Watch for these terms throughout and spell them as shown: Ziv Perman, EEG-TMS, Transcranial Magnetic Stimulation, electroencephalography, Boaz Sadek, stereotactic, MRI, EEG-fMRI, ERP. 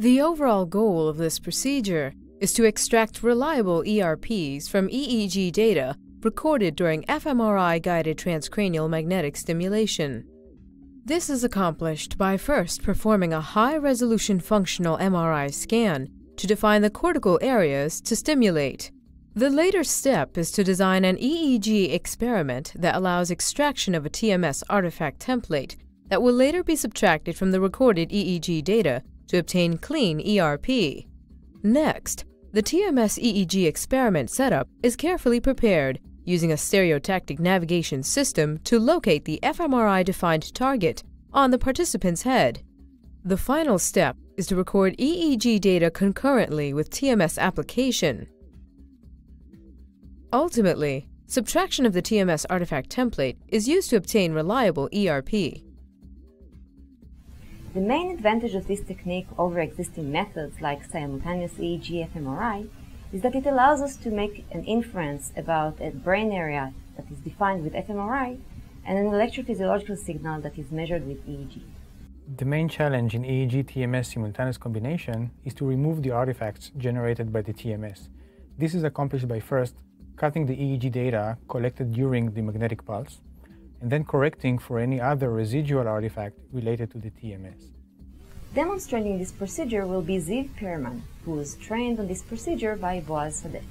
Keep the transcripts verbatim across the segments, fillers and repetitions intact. The overall goal of this procedure is to extract reliable E R Ps from E E G data recorded during f M R I-guided transcranial magnetic stimulation. This is accomplished by first performing a high-resolution functional M R I scan to define the cortical areas to stimulate. The later step is to design an E E G experiment that allows extraction of a T M S artifact template that will later be subtracted from the recorded E E G data to obtain clean E R P. Next, the T M S E E G experiment setup is carefully prepared using a stereotactic navigation system to locate the f M R I-defined target on the participant's head. The final step is to record E E G data concurrently with T M S application. Ultimately, subtraction of the T M S artifact template is used to obtain reliable E R P. The main advantage of this technique over existing methods like simultaneous E E G f M R I is that it allows us to make an inference about a brain area that is defined with f M R I and an electrophysiological signal that is measured with E E G. The main challenge in E E G T M S simultaneous combination is to remove the artifacts generated by the T M S. This is accomplished by first cutting the E E G data collected during the magnetic pulse, and then correcting for any other residual artifact related to the T M S. Demonstrating this procedure will be Ziv Perman, who was trained on this procedure by Boaz Sadek.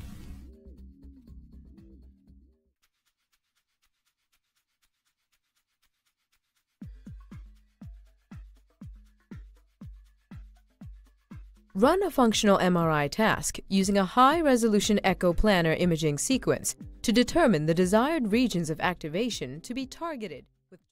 Run a functional M R I task using a high-resolution echo planar imaging sequence to determine the desired regions of activation to be targeted.